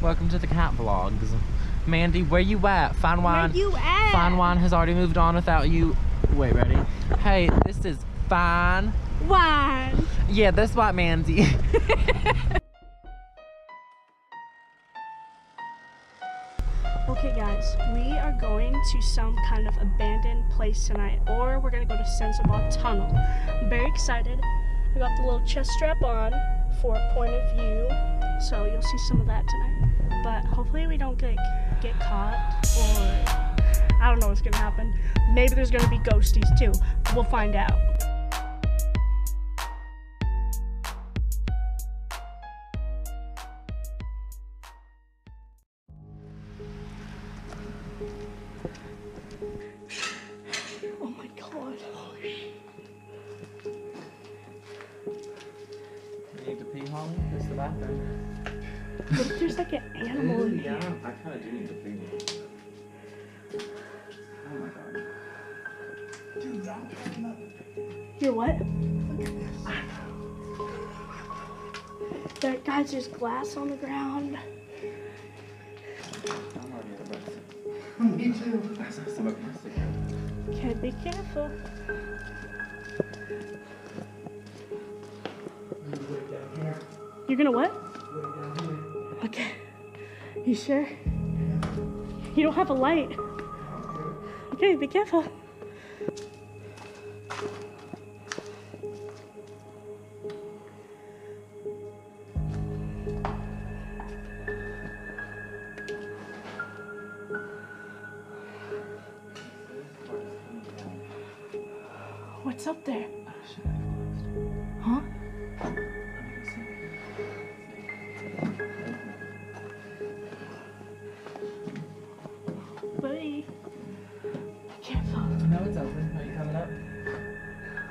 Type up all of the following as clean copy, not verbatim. Welcome to the cat vlogs. Mandy, where you at? Phine Wine. Where you at? Phine Wine has already moved on without you. Wait, ready? Hey, this is Phine Wine. Yeah, that's why, Mandy. Okay guys, we are going to some kind of abandoned place tonight, or we're gonna go to Sensabaugh Tunnel. I'm very excited. I got the little chest strap on for point of view, so you'll see some of that tonight. But hopefully we don't get caught, or I don't know what's gonna happen. Maybe there's gonna be ghosties too. We'll find out. It's the bathroom. What if there's like an animal in here? Yeah, I kind of do need to pee. Oh my god. Dude, I'm picking up. You're what? Look at this. I know. There, guys, there's glass on the ground. I'm already at the bathroom. Me too. That's not so bad. Okay, be careful. You're gonna what? Okay. You sure? You don't have a light. Okay, be careful. What's up there? Huh?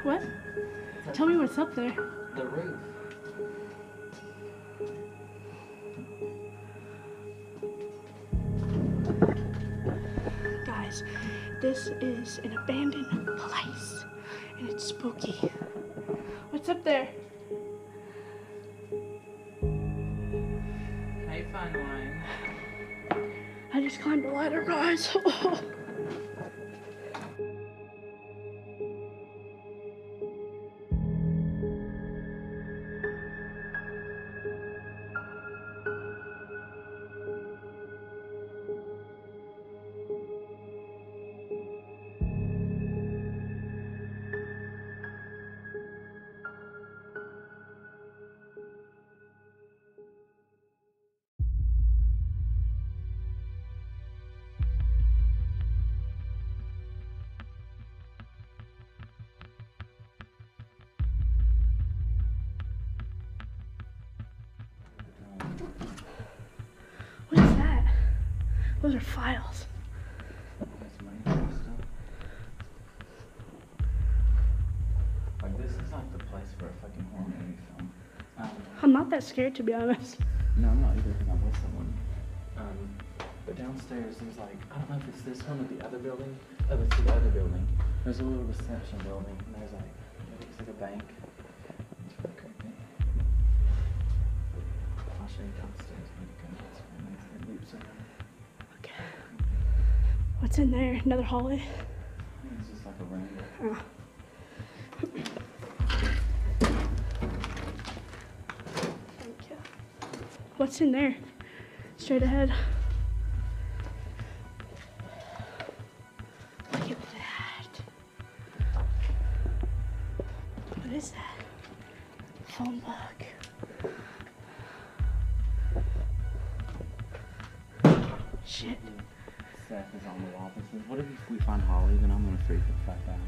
What? Tell me what's up there. The roof. Guys, this is an abandoned place, and it's spooky. What's up there? Hey, Phine Wine. I just climbed a ladder, guys. What is that? Those are files. That's money and stuff. Like, this is not the place for a fucking horror movie film. I'm not that scared, to be honest. No, I'm not either, because I'm with someone. But downstairs, there's like, I don't know if it's this one or the other building. Oh, it's the other building. There's a little reception building, and there's like, it looks like a bank. It's pretty creepy. I'll show you downstairs when you go. Okay. What's in there? Another hallway? It's just like a room. Oh. Thank you. What's in there? Straight ahead. Look at that. What is that? Phone book. Shit. Seth is on the wall. This is, what if we find Holly? Then I'm gonna freak the fuck out.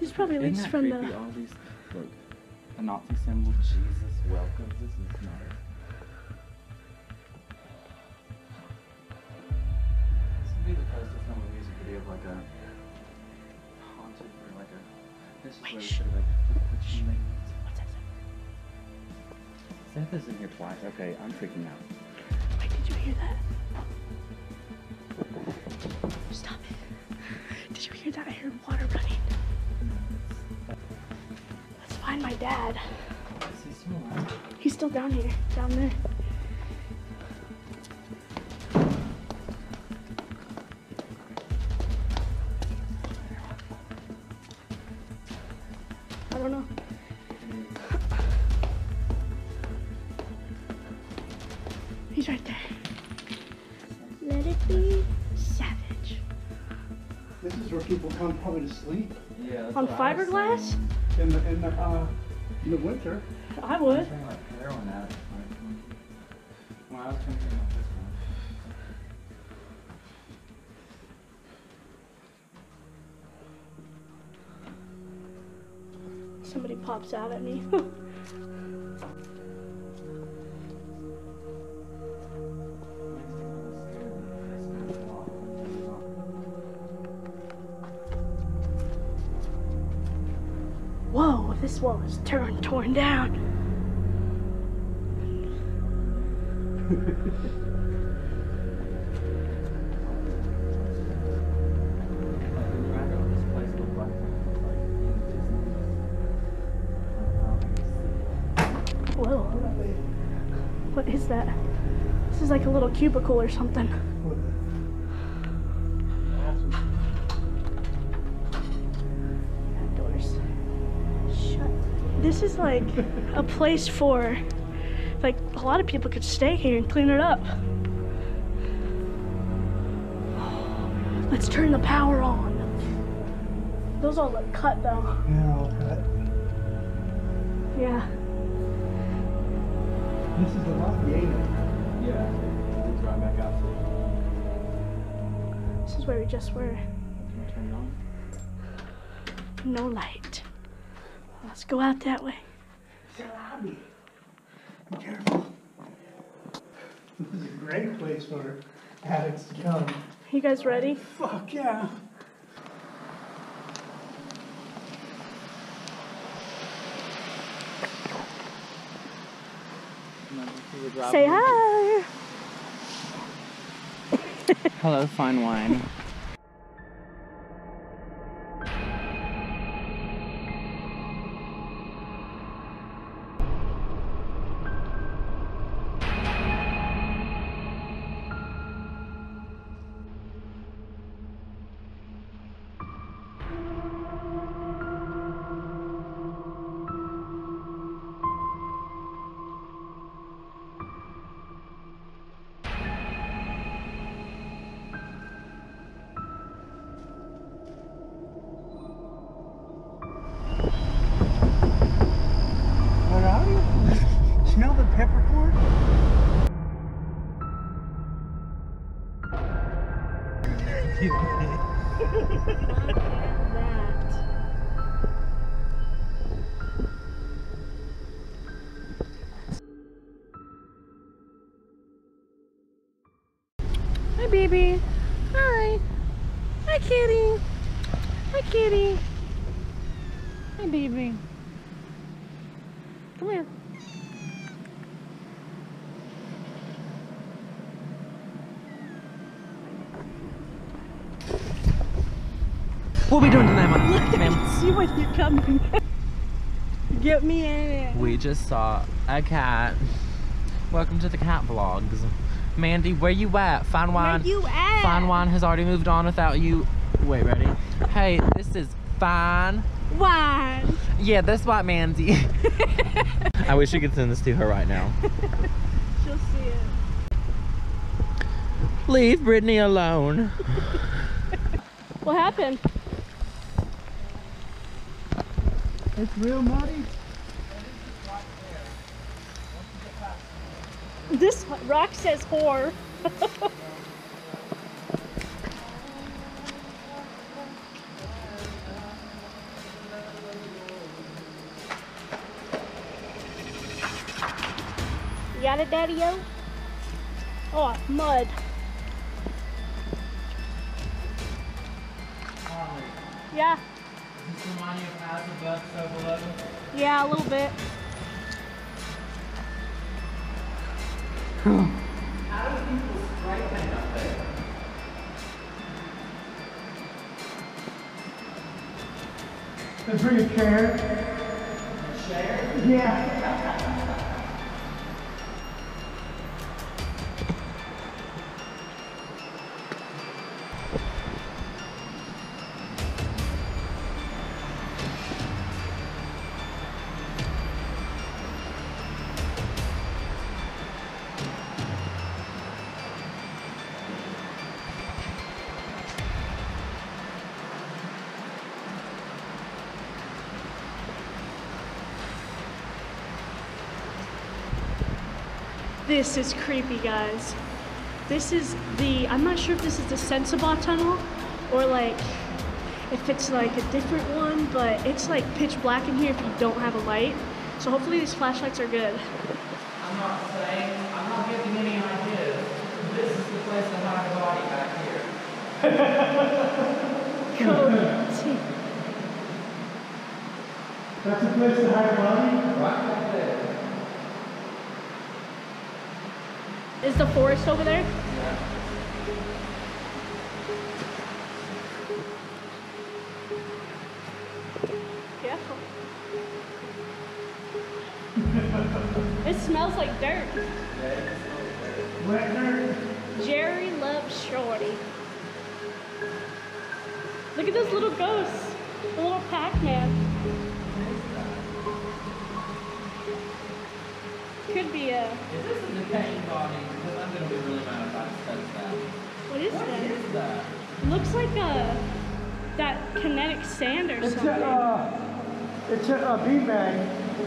This probably leaks from creepy? The. All these, look, a Nazi symbol. Jesus, welcome. This is not. This would be the poster from a music video of like a haunted or like a. This is where we should have like. What's that? Seth is in here twice. Okay, I'm freaking out. Wait, did you hear that? Stop it. Did you hear that? I heard water running. Let's find my dad. Is he still alive? He's still down here, down there. He's right there. Let it be savage. This is where people come probably to sleep. Yeah. On fiberglass? In the winter. I would. Somebody pops out at me. Whoa, this wall is torn down. Whoa. What is that? This is like a little cubicle or something. This is like a place for, like, a lot of people could stay here and clean it up. Let's turn the power on. Those all look cut though. Yeah, all cut. Yeah. This is the last game. Yeah, it's right back out. This is where we just were. Can we turn it on? No light. Let's go out that way. It's a lobby. Be careful. This is a great place for addicts to come. You guys ready? Fuck yeah. Say hi. Hello, Phine Wine. Hi, baby. Hi. Hi, kitty. Hi, kitty. Hi, baby. Come here. What are we doing today, ma'am? See what you're coming. Get me in it. We just saw a cat. Welcome to the cat vlogs. Mandy, where you at? Phine Wine. Where you at? Phine Wine has already moved on without you. Wait, ready? Hey, this is Phine Wine. Yeah, that's white Mandy. I wish you could send this to her right now. She'll see it. Leave Brittany alone. What happened? It's real muddy. This rock says whore. You got it, Daddy-o? Oh, mud. Yeah. Does this remind you of As Above, So Below? Yeah, a little bit. How do people strike that up there? They bring a chair. A chair? Yeah. This is creepy, guys. This is the, I'm not sure if this is the Sensabaugh Tunnel or like, if it's like a different one, but it's like pitch black in here if you don't have a light. So hopefully these flashlights are good. I'm not giving any ideas. This is the place to hide a body back here. Cool. Let's see. That's the place to hide a body? Right there. Is the forest over there? Yeah. It smells like dirt. Wet dirt. Jerry loves shorty. Look at those little ghosts. The little Pac-Man. Could be a... Is this a decaying body? Because I'm going to be really mad if I touch that. What is that? It looks like that kinetic sand or something. It's a beanbag.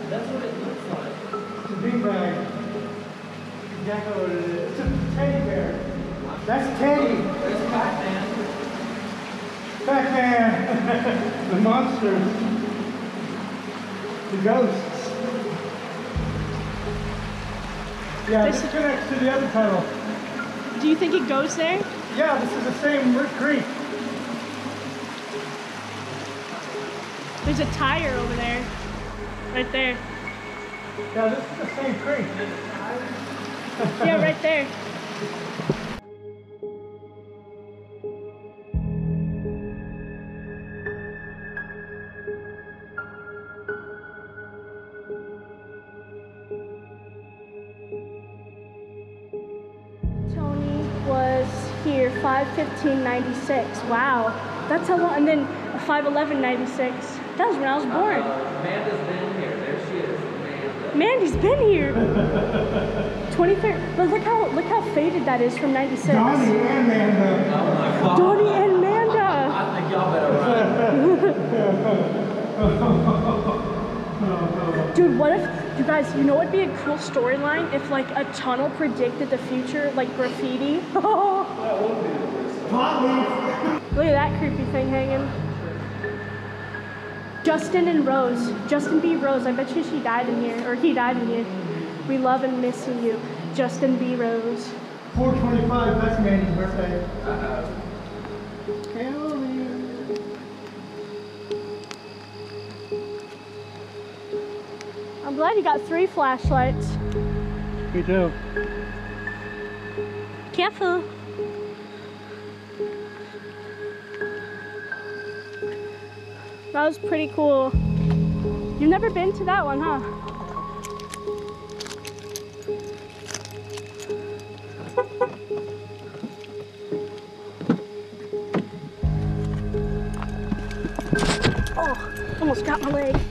That's what it looks like. It's a big bag. It's a teddy bear. That's Teddy. There's Pac-Man. Pac-Man. The monsters. The ghosts. Yeah, this connects to the other tunnel. Do you think it goes there? Yeah, this is the same creek. There's a tire over there. Right there. Yeah, this is the same creek. Yeah, right there. Tony was here 5/15/96. Wow, that's how long. And then 5/11/96. That was when I was born. Amanda's been here. There she is. Mandy's been here. 23rd. But look how faded that is from '96. Donnie and Manda. Oh my God. Donnie and Manda. I think y'all better run. Dude, what if you guys? You know what'd be a cool storyline if like a tunnel predicted the future, like graffiti. That would be the worst. Look at that creepy thing hanging. Justin and Rose. Justin B. Rose. I bet you she died in here. Or he died in here. We love and miss you. Justin B. Rose. 425, that's Mandy's birthday. Hell yeah. I'm glad you got 3 flashlights. Me too. Careful. That was pretty cool. You've never been to that one, huh? Oh, almost got my leg.